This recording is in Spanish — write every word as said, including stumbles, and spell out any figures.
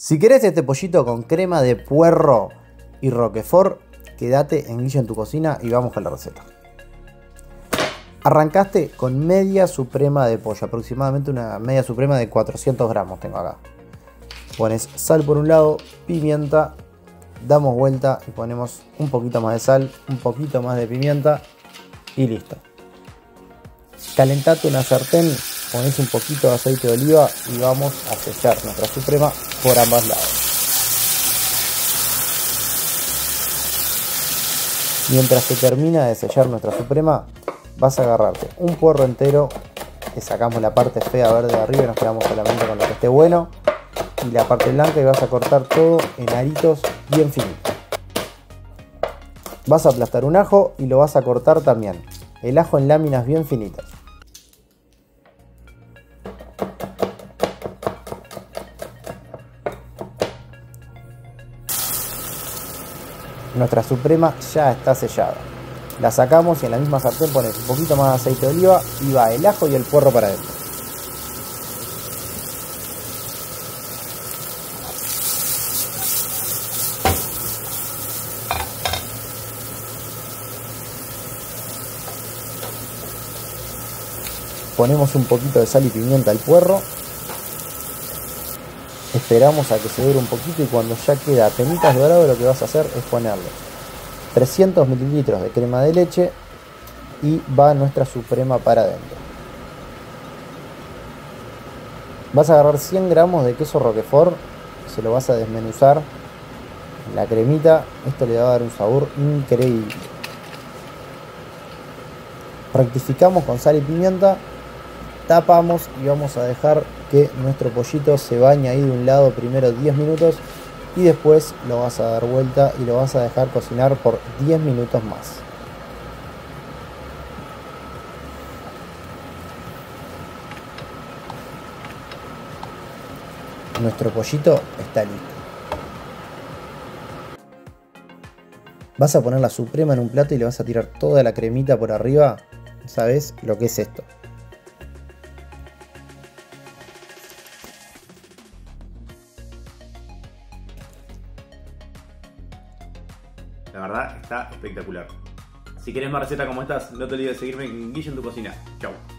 Si querés este pollito con crema de puerro y roquefort, quédate en Guille en tu cocina y vamos con la receta. Arrancaste con media suprema de pollo, aproximadamente una media suprema de cuatrocientos gramos tengo acá. Pones sal por un lado, pimienta, damos vuelta y ponemos un poquito más de sal, un poquito más de pimienta y listo. Calentate una sartén, ponés un poquito de aceite de oliva y vamos a sellar nuestra suprema por ambos lados. Mientras se termina de sellar nuestra suprema, vas a agarrarte un puerro entero, le sacamos la parte fea verde de arriba y nos quedamos solamente con lo que esté bueno, y la parte blanca, y vas a cortar todo en aritos bien finitos. Vas a aplastar un ajo y lo vas a cortar también, el ajo en láminas bien finitas. Nuestra suprema ya está sellada. La sacamos y en la misma sartén pones un poquito más de aceite de oliva y va el ajo y el puerro para adentro. Ponemos un poquito de sal y pimienta al puerro. Esperamos a que se dore un poquito y cuando ya queda apenas dorado lo que vas a hacer es ponerle trescientos mililitros de crema de leche y va nuestra suprema para adentro. Vas a agarrar cien gramos de queso roquefort, se lo vas a desmenuzar en la cremita, esto le va a dar un sabor increíble. Rectificamos con sal y pimienta, tapamos y vamos a dejar que nuestro pollito se bañe ahí de un lado primero diez minutos y después lo vas a dar vuelta y lo vas a dejar cocinar por diez minutos más. Nuestro pollito está listo. Vas a poner la suprema en un plato y le vas a tirar toda la cremita por arriba. ¿Sabes lo que es esto? La verdad está espectacular. Si querés más recetas como estas, no te olvides de seguirme en Guille en tu cocina. Chau.